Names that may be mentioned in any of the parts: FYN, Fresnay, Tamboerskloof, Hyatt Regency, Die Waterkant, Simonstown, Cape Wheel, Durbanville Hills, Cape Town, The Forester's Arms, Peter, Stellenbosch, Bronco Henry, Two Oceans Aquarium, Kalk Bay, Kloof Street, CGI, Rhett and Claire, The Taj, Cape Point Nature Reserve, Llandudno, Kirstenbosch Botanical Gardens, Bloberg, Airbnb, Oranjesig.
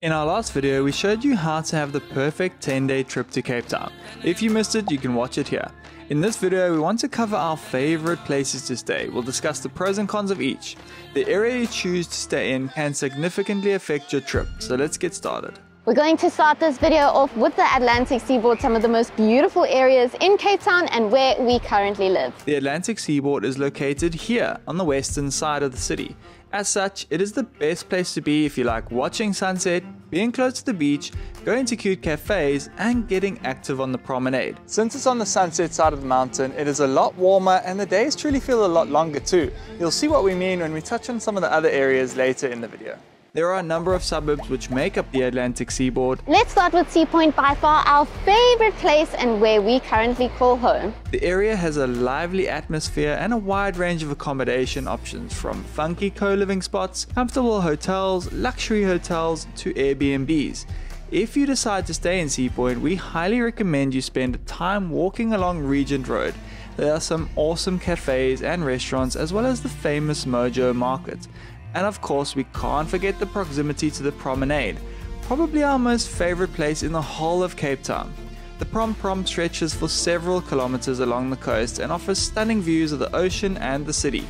In our last video, we showed you how to have the perfect 10-day trip to Cape Town. If you missed it, you can watch it here. In this video, we want to cover our favorite places to stay. We'll discuss the pros and cons of each. The area you choose to stay in can significantly affect your trip, so let's get started. We're going to start this video off with the Atlantic Seaboard, some of the most beautiful areas in Cape Town and where we currently live. The Atlantic Seaboard is located here on the western side of the city. As such, it is the best place to be if you like watching sunset, being close to the beach, going to cute cafes and getting active on the promenade. Since it's on the sunset side of the mountain, it is a lot warmer and the days truly feel a lot longer too. You'll see what we mean when we touch on some of the other areas later in the video. There are a number of suburbs which make up the Atlantic Seaboard. Let's start with Sea Point, by far our favorite place and where we currently call home. The area has a lively atmosphere and a wide range of accommodation options, from funky co-living spots, comfortable hotels, luxury hotels to Airbnbs. If you decide to stay in Sea Point, we highly recommend you spend time walking along Regent Road. There are some awesome cafes and restaurants, as well as the famous Mojo Market. And of course, we can't forget the proximity to the promenade, probably our most favorite place in the whole of Cape Town. The prom stretches for several kilometers along the coast and offers stunning views of the ocean and the city.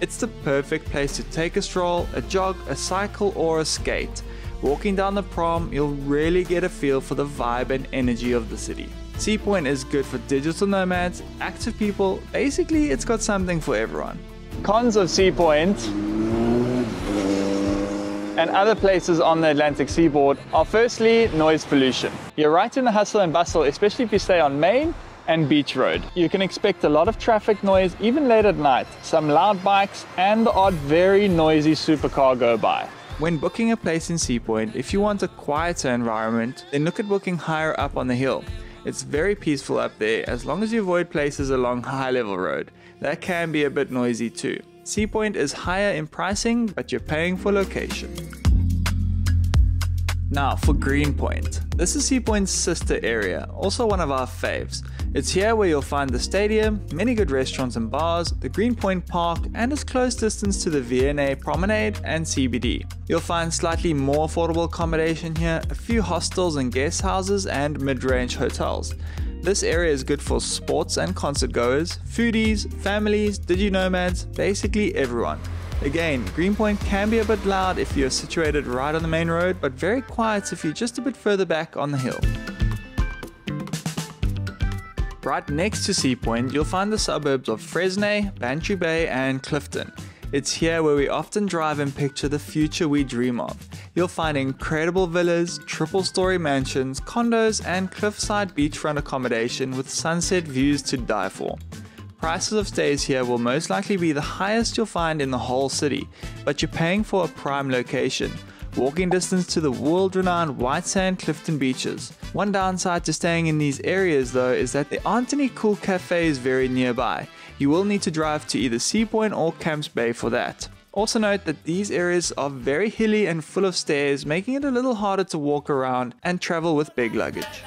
It's the perfect place to take a stroll, a jog, a cycle or a skate. Walking down the prom, you'll really get a feel for the vibe and energy of the city. Sea Point is good for digital nomads, active people, basically it's got something for everyone. Cons of Sea Point and other places on the Atlantic Seaboard are firstly, noise pollution. You're right in the hustle and bustle, especially if you stay on Main and Beach Road. You can expect a lot of traffic noise even late at night, some loud bikes and the odd very noisy supercar go by. When booking a place in Sea Point, if you want a quieter environment, then look at booking higher up on the hill. It's very peaceful up there as long as you avoid places along High Level Road. That can be a bit noisy too. Sea Point is higher in pricing, but you're paying for location. Now for Greenpoint. This is Sea Point's sister area, also one of our faves. It's here where you'll find the stadium, many good restaurants and bars, the Greenpoint Park and its close distance to the V&A Promenade and CBD. You'll find slightly more affordable accommodation here, a few hostels and guest houses and mid-range hotels. This area is good for sports and concert goers, foodies, families, digi-nomads, basically everyone. Again, Greenpoint can be a bit loud if you're situated right on the main road, but very quiet if you're just a bit further back on the hill. Right next to Sea Point, you'll find the suburbs of Fresnay, Bantry Bay and Clifton. It's here where we often drive and picture the future we dream of. You'll find incredible villas, triple-story mansions, condos and cliffside beachfront accommodation with sunset views to die for. Prices of stays here will most likely be the highest you'll find in the whole city, but you're paying for a prime location. Walking distance to the world-renowned white sand Clifton beaches. One downside to staying in these areas though is that there aren't any cool cafes very nearby. You will need to drive to either Sea Point or Camps Bay for that. Also note that these areas are very hilly and full of stairs, making it a little harder to walk around and travel with big luggage.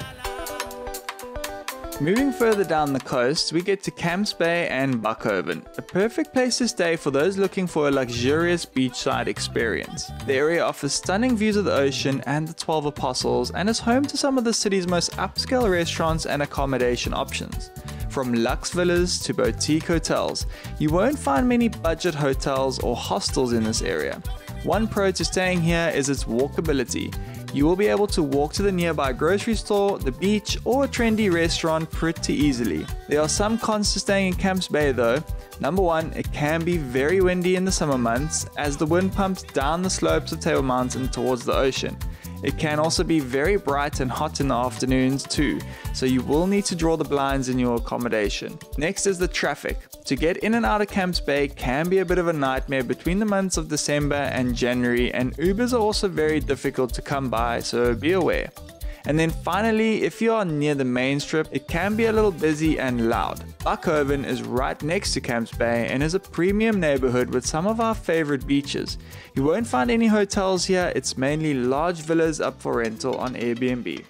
Moving further down the coast, we get to Camps Bay and Buckhoven, a perfect place to stay for those looking for a luxurious beachside experience. The area offers stunning views of the ocean and the 12 Apostles and is home to some of the city's most upscale restaurants and accommodation options. From luxe villas to boutique hotels, you won't find many budget hotels or hostels in this area. One pro to staying here is its walkability. You will be able to walk to the nearby grocery store, the beach or a trendy restaurant pretty easily. There are some cons to staying in Camps Bay though. Number one, it can be very windy in the summer months as the wind pumps down the slopes of Table Mountain towards the ocean. It can also be very bright and hot in the afternoons too, so you will need to draw the blinds in your accommodation. Next is the traffic. To get in and out of Camps Bay can be a bit of a nightmare between the months of December and January, and Ubers are also very difficult to come by, so be aware. And then finally, if you are near the main strip, it can be a little busy and loud. Buckhoven is right next to Camps Bay and is a premium neighborhood with some of our favorite beaches. You won't find any hotels here, it's mainly large villas up for rental on Airbnb.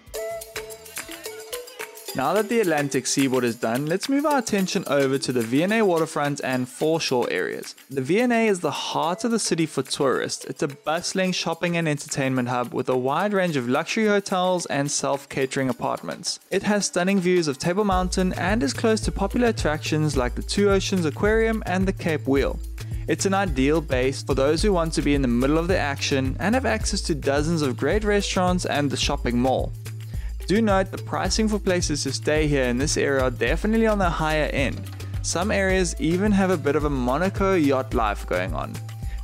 Now that the Atlantic seaboard is done, let's move our attention over to the V&A waterfront and foreshore areas. The V&A is the heart of the city for tourists. It's a bustling shopping and entertainment hub with a wide range of luxury hotels and self-catering apartments. It has stunning views of Table Mountain and is close to popular attractions like the Two Oceans Aquarium and the Cape Wheel. It's an ideal base for those who want to be in the middle of the action and have access to dozens of great restaurants and the shopping mall. Do note the pricing for places to stay here in this area are definitely on the higher end. Some areas even have a bit of a Monaco yacht life going on.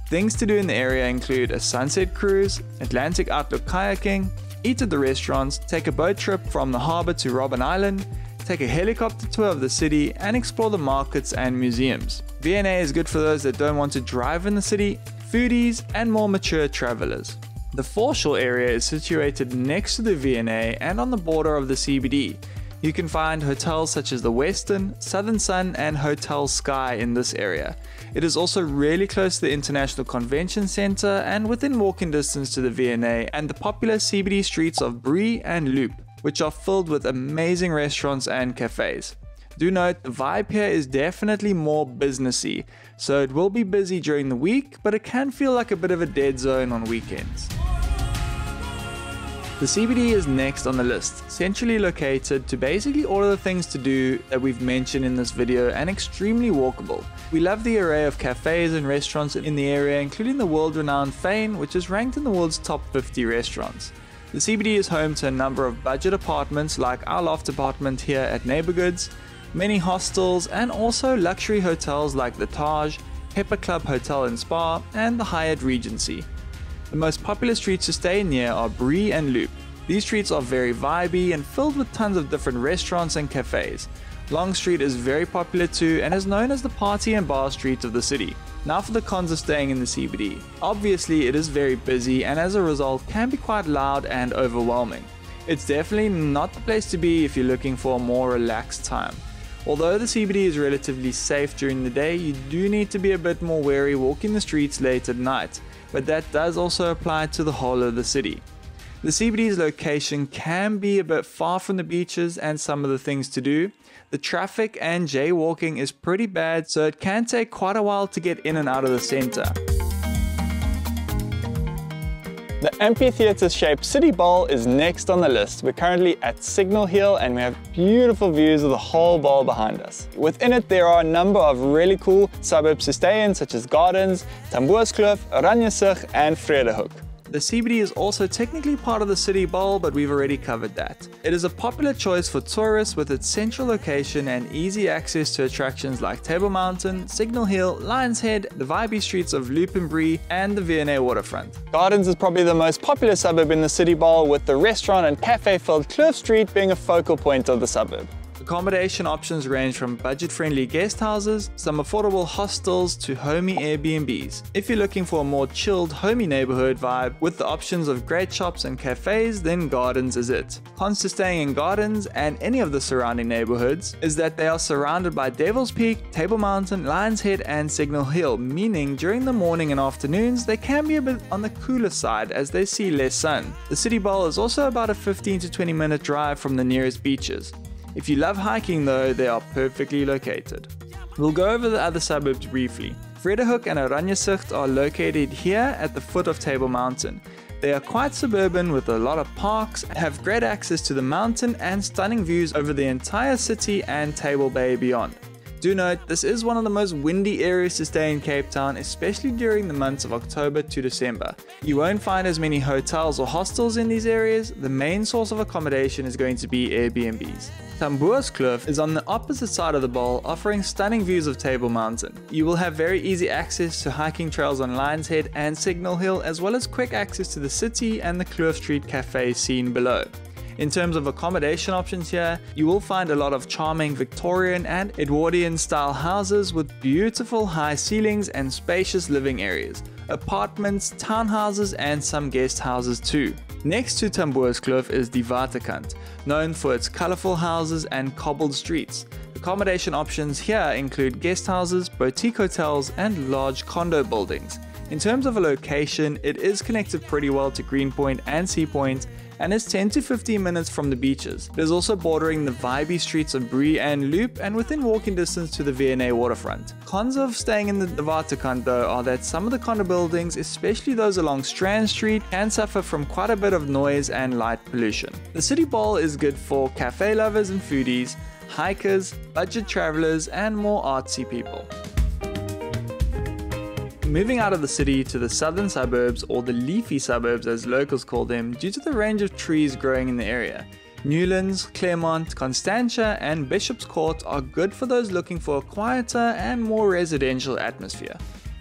Things to do in the area include a sunset cruise, Atlantic Outlook Kayaking, eat at the restaurants, take a boat trip from the harbour to Robben Island, take a helicopter tour of the city and explore the markets and museums. V&A is good for those that don't want to drive in the city, foodies and more mature travellers. The foreshore area is situated next to the V&A and on the border of the CBD. You can find hotels such as the Westin, Southern Sun and Hotel Sky in this area. It is also really close to the International Convention Centre and within walking distance to the V&A and the popular CBD streets of Brie and Loop, which are filled with amazing restaurants and cafes. Do note the vibe here is definitely more businessy, so it will be busy during the week, but it can feel like a bit of a dead zone on weekends. The CBD is next on the list, centrally located to basically all of the things to do that we've mentioned in this video and extremely walkable. We love the array of cafes and restaurants in the area, including the world-renowned FYN, which is ranked in the world's top 50 restaurants. The CBD is home to a number of budget apartments like our loft apartment here at Neighbour Goods, many hostels and also luxury hotels like The Taj, Pepper Club Hotel and Spa and the Hyatt Regency. The most popular streets to stay near are Brie and Loop. These streets are very vibey and filled with tons of different restaurants and cafes. Long Street is very popular too and is known as the party and bar street of the city. Now for the cons of staying in the CBD. Obviously it is very busy and as a result can be quite loud and overwhelming. It's definitely not the place to be if you're looking for a more relaxed time. Although the CBD is relatively safe during the day, you do need to be a bit more wary walking the streets late at night, but that does also apply to the whole of the city. The CBD's location can be a bit far from the beaches and some of the things to do. The traffic and jaywalking is pretty bad, so it can take quite a while to get in and out of the centre. The amphitheatre-shaped City Bowl is next on the list. We're currently at Signal Hill and we have beautiful views of the whole bowl behind us. Within it there are a number of really cool suburbs to stay in such as Gardens, Tamboerskloof, Oranjesig and Vredehoek. The CBD is also technically part of the City Bowl but we've already covered that. It is a popular choice for tourists with its central location and easy access to attractions like Table Mountain, Signal Hill, Lion's Head, the vibey streets of Loop and Brie and the V&A waterfront. Gardens is probably the most popular suburb in the City Bowl with the restaurant and cafe filled Kloof Street being a focal point of the suburb. Accommodation options range from budget-friendly guest houses, some affordable hostels to homey Airbnbs. If you're looking for a more chilled, homey neighborhood vibe with the options of great shops and cafes, then Gardens is it. Cons to staying in Gardens and any of the surrounding neighborhoods is that they are surrounded by Devil's Peak, Table Mountain, Lion's Head and Signal Hill, meaning during the morning and afternoons they can be a bit on the cooler side as they see less sun. The City Bowl is also about a 15 to 20 minute drive from the nearest beaches. If you love hiking though, they are perfectly located. We'll go over the other suburbs briefly. Vredehoek and Oranjesig are located here at the foot of Table Mountain. They are quite suburban with a lot of parks, have great access to the mountain and stunning views over the entire city and Table Bay beyond. Do note, this is one of the most windy areas to stay in Cape Town, especially during the months of October to December. You won't find as many hotels or hostels in these areas. The main source of accommodation is going to be Airbnbs. Tamboerskloof is on the opposite side of the bowl, offering stunning views of Table Mountain. You will have very easy access to hiking trails on Lion's Head and Signal Hill, as well as quick access to the city and the Kloof Street Cafe seen below. In terms of accommodation options here, you will find a lot of charming Victorian and Edwardian style houses with beautiful high ceilings and spacious living areas, apartments, townhouses and some guest houses too. Next to Tamboerskloof is Die Waterkant, known for its colourful houses and cobbled streets. Accommodation options here include guest houses, boutique hotels and large condo buildings. In terms of a location, it is connected pretty well to Greenpoint and Seapoint and is 10 to 15 minutes from the beaches. It is also bordering the vibey streets of Brie and Loop and within walking distance to the V&A waterfront. Cons of staying in the Waterkant though are that some of the condo buildings, especially those along Strand Street, can suffer from quite a bit of noise and light pollution. The City Bowl is good for cafe lovers and foodies, hikers, budget travelers and more artsy people. Moving out of the city to the southern suburbs, or the leafy suburbs as locals call them, due to the range of trees growing in the area. Newlands, Claremont, Constantia and Bishop's Court are good for those looking for a quieter and more residential atmosphere.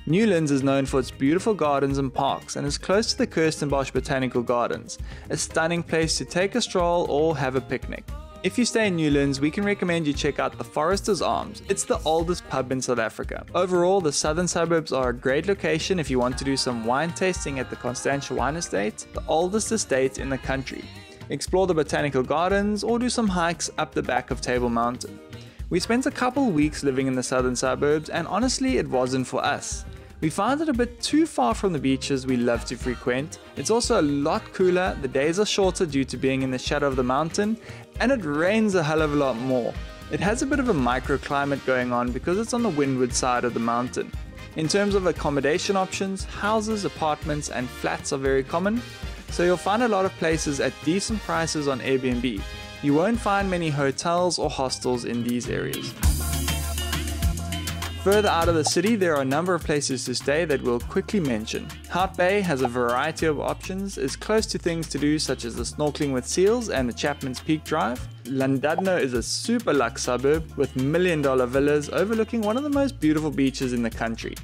Newlands is known for its beautiful gardens and parks and is close to the Kirstenbosch Botanical Gardens, a stunning place to take a stroll or have a picnic. If you stay in Newlands, we can recommend you check out The Forester's Arms. It's the oldest pub in South Africa. Overall, the southern suburbs are a great location if you want to do some wine tasting at the Constantia Wine Estate, the oldest estate in the country. Explore the botanical gardens or do some hikes up the back of Table Mountain. We spent a couple weeks living in the southern suburbs and honestly it wasn't for us. We found it a bit too far from the beaches we love to frequent. It's also a lot cooler, the days are shorter due to being in the shadow of the mountain, and it rains a hell of a lot more. It has a bit of a microclimate going on because it's on the windward side of the mountain. In terms of accommodation options, houses, apartments and flats are very common, so you'll find a lot of places at decent prices on Airbnb. You won't find many hotels or hostels in these areas. Further out of the city, there are a number of places to stay that we'll quickly mention. Hout Bay has a variety of options, is close to things to do such as the snorkeling with seals and the Chapman's Peak Drive. Llandudno is a super luxe suburb with million-dollar villas overlooking one of the most beautiful beaches in the country.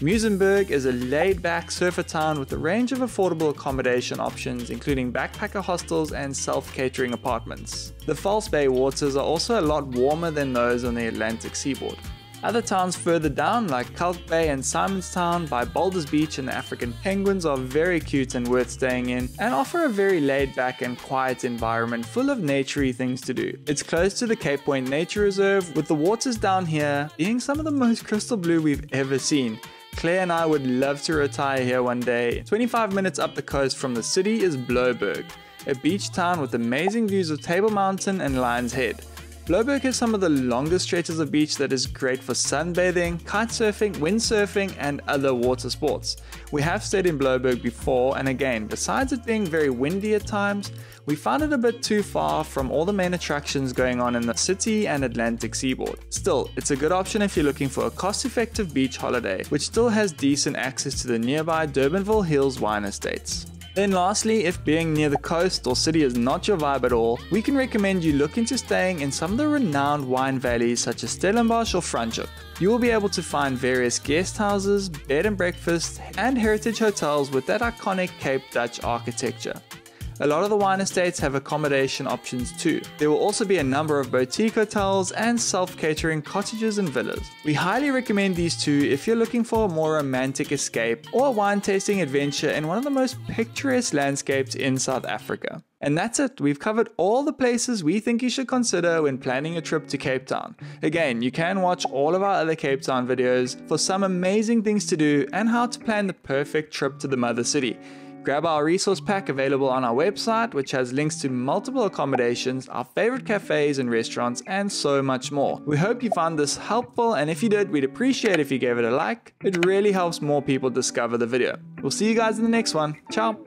Muizenberg is a laid-back surfer town with a range of affordable accommodation options including backpacker hostels and self-catering apartments. The False Bay waters are also a lot warmer than those on the Atlantic seaboard. Other towns further down like Kalk Bay and Simonstown by Boulders Beach and the African Penguins are very cute and worth staying in and offer a very laid back and quiet environment full of naturey things to do. It's close to the Cape Point Nature Reserve, with the waters down here being some of the most crystal blue we've ever seen. Claire and I would love to retire here one day. 25 minutes up the coast from the city is Bloberg, a beach town with amazing views of Table Mountain and Lion's Head. Bloberg has some of the longest stretches of beach that is great for sunbathing, kitesurfing, windsurfing and other water sports. We have stayed in Bloberg before and again, besides it being very windy at times, we found it a bit too far from all the main attractions going on in the city and Atlantic seaboard. Still, it's a good option if you're looking for a cost-effective beach holiday, which still has decent access to the nearby Durbanville Hills wine estates. Then lastly, if being near the coast or city is not your vibe at all, we can recommend you look into staying in some of the renowned wine valleys such as Stellenbosch or Franschhoek. You will be able to find various guest houses, bed and breakfasts and heritage hotels with that iconic Cape Dutch architecture. A lot of the wine estates have accommodation options too. There will also be a number of boutique hotels and self-catering cottages and villas. We highly recommend these two if you're looking for a more romantic escape or a wine tasting adventure in one of the most picturesque landscapes in South Africa. And that's it, we've covered all the places we think you should consider when planning a trip to Cape Town. Again, you can watch all of our other Cape Town videos for some amazing things to do and how to plan the perfect trip to the mother city. Grab our resource pack available on our website, which has links to multiple accommodations, our favorite cafes and restaurants, and so much more. We hope you found this helpful, and if you did, we'd appreciate if you gave it a like. It really helps more people discover the video. We'll see you guys in the next one. Ciao!